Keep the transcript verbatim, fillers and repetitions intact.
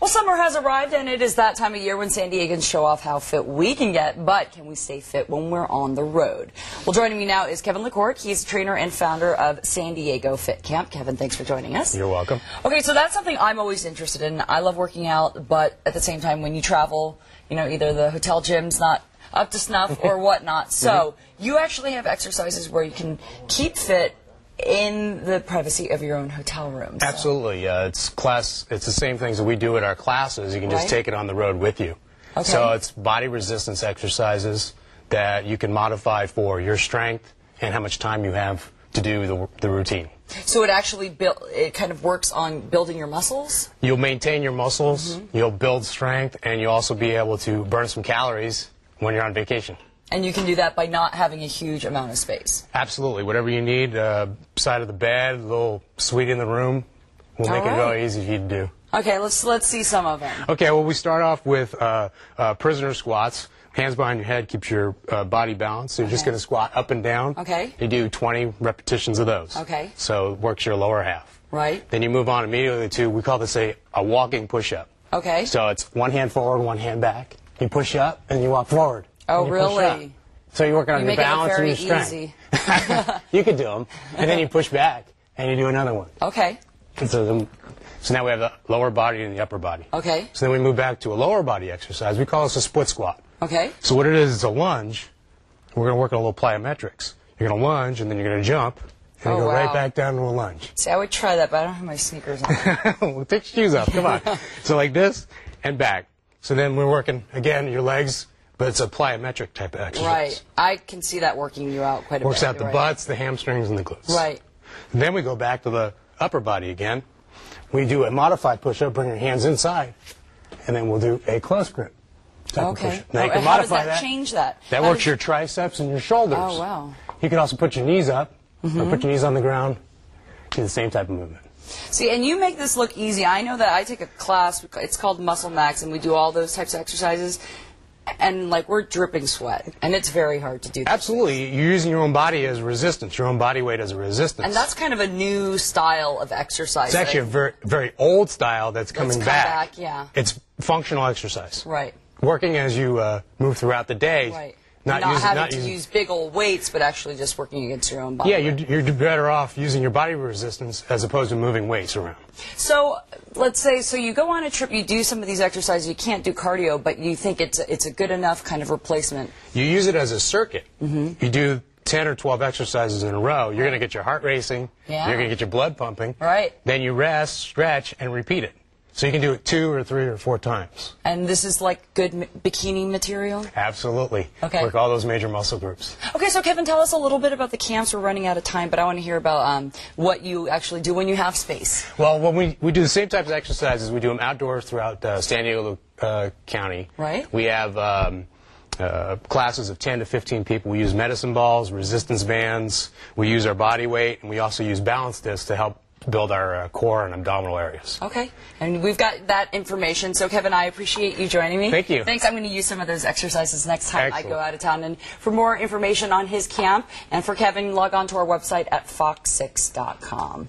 Well, summer has arrived, and it is that time of year when San Diegans show off how fit we can get, but can we stay fit when we're on the road? Well, joining me now is Kevin La Courte. He's a trainer and founder of San Diego Fit Camp. Kevin, thanks for joining us. You're welcome. Okay, so that's something I'm always interested in. I love working out, but at the same time, when you travel, you know, either the hotel gym's not up to snuff or whatnot. So you actually have exercises where you can keep fit in the privacy of your own hotel room. So. Absolutely. Uh, it's class. It's the same things that we do at our classes. You can just right? take it on the road with you. Okay. So it's body resistance exercises that you can modify for your strength and how much time you have to do the, the routine. So it actually build, it kind of works on building your muscles? You'll maintain your muscles, mm-hmm. you'll build strength, and you'll also be able to burn some calories when you're on vacation. And you can do that by not having a huge amount of space. Absolutely. Whatever you need, uh, side of the bed, a little suite in the room, will make right. it really easy for you to do. Okay, let's, let's see some of them. Okay, well, we start off with uh, uh, prisoner squats. Hands behind your head keeps your uh, body balanced. So you're okay. just going to squat up and down. Okay. You do twenty repetitions of those. Okay. So it works your lower half. Right. Then you move on immediately to, we call this a, a walking push-up. Okay. So it's one hand forward, one hand back. You push up, and you walk forward. Oh, really? So you're working on your balance and your strength. You make it very easy. You could do them, and then you push back, and you do another one. Okay. So, so now we have the lower body and the upper body. Okay. So then we move back to a lower body exercise. We call this a split squat. Okay. So what it is is a lunge. We're going to work on a little plyometrics. You're going to lunge, and then you're going to jump, and oh, go wow. right back down to a lunge. See, I would try that, but I don't have my sneakers on. Well, take your shoes off. Come on. So like this and back. So then we're working, again, your legs. But it's a plyometric type of exercise. Right. I can see that working you out quite a bit. Works out the butts, the hamstrings, and the glutes. Right. And then we go back to the upper body again. We do a modified push-up, bring your hands inside, and then we'll do a close grip type of push-up. Now you can modify that. How does that change that? That works your triceps and your shoulders. Oh, wow. You can also put your knees up, mm-hmm. or put your knees on the ground, do the same type of movement. See, and you make this look easy. I know that I take a class, it's called Muscle Max, and we do all those types of exercises. And, like, we're dripping sweat, and it's very hard to do that. Absolutely. You're using your own body as resistance, your own body weight as a resistance. And that's kind of a new style of exercise. It's actually a very, very old style that's coming back. That's come back, yeah. It's functional exercise. Right. Working as you uh, move throughout the day. Right. Not, not using, having not to using, use big old weights, but actually just working against your own body. Yeah, you're, you're better off using your body resistance as opposed to moving weights around. So let's say, so you go on a trip, you do some of these exercises, you can't do cardio, but you think it's a, it's a good enough kind of replacement. You use it as a circuit. Mm-hmm. You do ten or twelve exercises in a row. You're going to get your heart racing. Yeah. You're going to get your blood pumping. Right. Then you rest, stretch, and repeat it. So you can do it two or three or four times. And this is like good m bikini material? Absolutely. Okay. Work all those major muscle groups. Okay, so Kevin, tell us a little bit about the camps. We're running out of time, but I want to hear about um, what you actually do when you have space. Well, when we, we do the same types of exercises. We do them outdoors throughout uh, San Diego uh, County. Right. We have um, uh, classes of ten to fifteen people. We use medicine balls, resistance bands. We use our body weight, and we also use balance discs to help build our uh, core and abdominal areas. Okay, and we've got that information. So Kevin, I appreciate you joining me. Thank you. Thanks. I'm going to use some of those exercises next time Excellent. I go out of town. And for more information on his camp and for Kevin, log on to our website at fox six dot com.